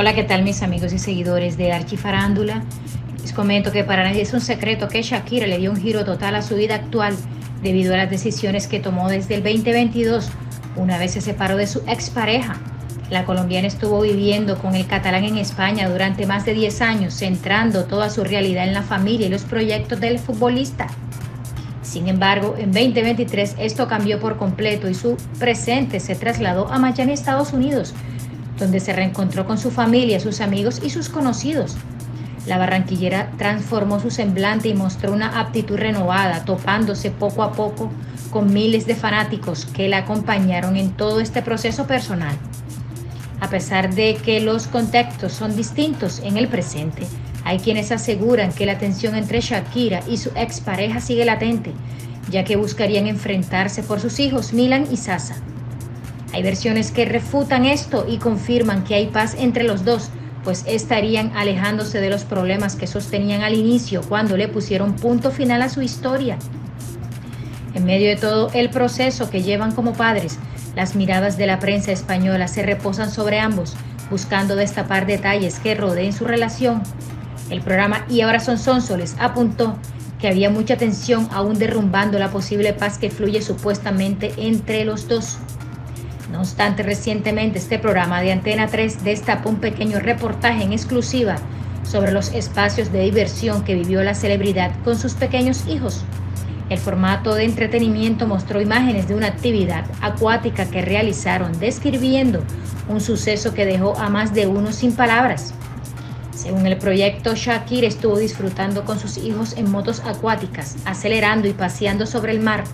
Hola, ¿qué tal mis amigos y seguidores de Archifarándula? Les comento que para nadie es un secreto que Shakira le dio un giro total a su vida actual debido a las decisiones que tomó desde el 2022, una vez se separó de su expareja. La colombiana estuvo viviendo con el catalán en España durante más de 10 años, centrando toda su realidad en la familia y los proyectos del futbolista. Sin embargo, en 2023 esto cambió por completo y su presente se trasladó a Miami, Estados Unidos, donde se reencontró con su familia, sus amigos y sus conocidos. La barranquillera transformó su semblante y mostró una aptitud renovada, topándose poco a poco con miles de fanáticos que la acompañaron en todo este proceso personal. A pesar de que los contextos son distintos en el presente, hay quienes aseguran que la tensión entre Shakira y su expareja sigue latente, ya que buscarían enfrentarse por sus hijos Milan y Sasha. Hay versiones que refutan esto y confirman que hay paz entre los dos, pues estarían alejándose de los problemas que sostenían al inicio cuando le pusieron punto final a su historia. En medio de todo el proceso que llevan como padres, las miradas de la prensa española se reposan sobre ambos, buscando destapar detalles que rodeen su relación. El programa Y ahora son sonsoles apuntó que había mucha tensión aún derrumbando la posible paz que fluye supuestamente entre los dos. No obstante, recientemente este programa de Antena 3 destapó un pequeño reportaje en exclusiva sobre los espacios de diversión que vivió la celebridad con sus pequeños hijos. El formato de entretenimiento mostró imágenes de una actividad acuática que realizaron, describiendo un suceso que dejó a más de uno sin palabras. Según el proyecto, Shakira estuvo disfrutando con sus hijos en motos acuáticas, acelerando y paseando sobre el mar.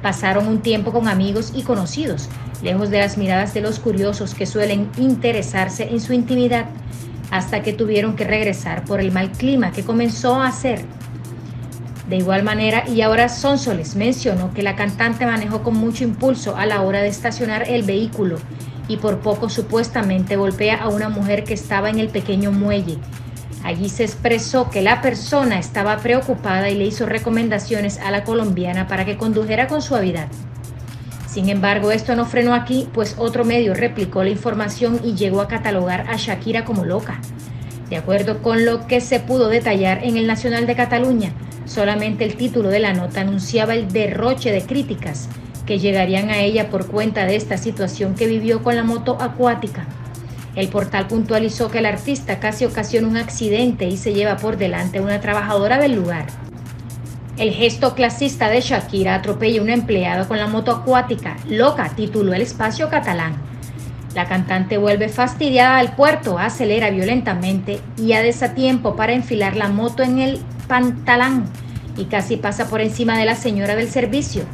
Pasaron un tiempo con amigos y conocidos, lejos de las miradas de los curiosos que suelen interesarse en su intimidad, hasta que tuvieron que regresar por el mal clima que comenzó a hacer. De igual manera, Y ahora Sonsoles mencionó que la cantante manejó con mucho impulso a la hora de estacionar el vehículo y por poco supuestamente golpea a una mujer que estaba en el pequeño muelle. Allí se expresó que la persona estaba preocupada y le hizo recomendaciones a la colombiana para que condujera con suavidad. Sin embargo, esto no frenó aquí, pues otro medio replicó la información y llegó a catalogar a Shakira como loca. De acuerdo con lo que se pudo detallar en el Nacional de Cataluña, solamente el título de la nota anunciaba el derroche de críticas que llegarían a ella por cuenta de esta situación que vivió con la moto acuática. El portal puntualizó que el artista casi ocasiona un accidente y se lleva por delante a una trabajadora del lugar. El gesto clasista de Shakira atropella a una empleada con la moto acuática, loca, tituló el espacio catalán. La cantante vuelve fastidiada al puerto, acelera violentamente y a desatiempo para enfilar la moto en el pantalán y casi pasa por encima de la señora del servicio,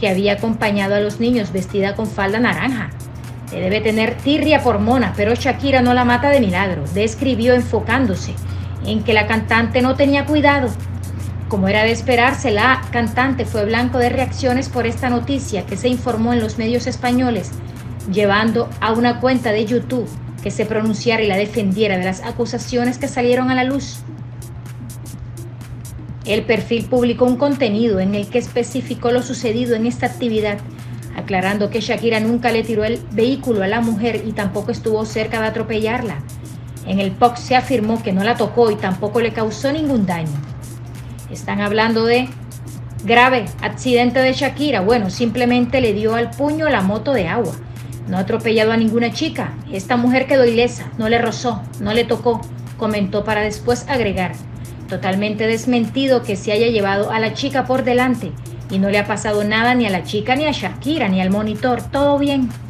que había acompañado a los niños vestida con falda naranja. Le debe tener tirria por mona, pero Shakira no la mata de milagro, describió enfocándose en que la cantante no tenía cuidado. Como era de esperarse, la cantante fue blanco de reacciones por esta noticia que se informó en los medios españoles, llevando a una cuenta de YouTube que se pronunciara y la defendiera de las acusaciones que salieron a la luz. El perfil publicó un contenido en el que especificó lo sucedido en esta actividad, aclarando que Shakira nunca le tiró el vehículo a la mujer y tampoco estuvo cerca de atropellarla. En el post se afirmó que no la tocó y tampoco le causó ningún daño. Están hablando de grave accidente de Shakira. Bueno, simplemente le dio al puño la moto de agua. No ha atropellado a ninguna chica. Esta mujer quedó ilesa, no le rozó, no le tocó, comentó para después agregar: totalmente desmentido que se haya llevado a la chica por delante y no le ha pasado nada ni a la chica, ni a Shakira, ni al monitor, todo bien.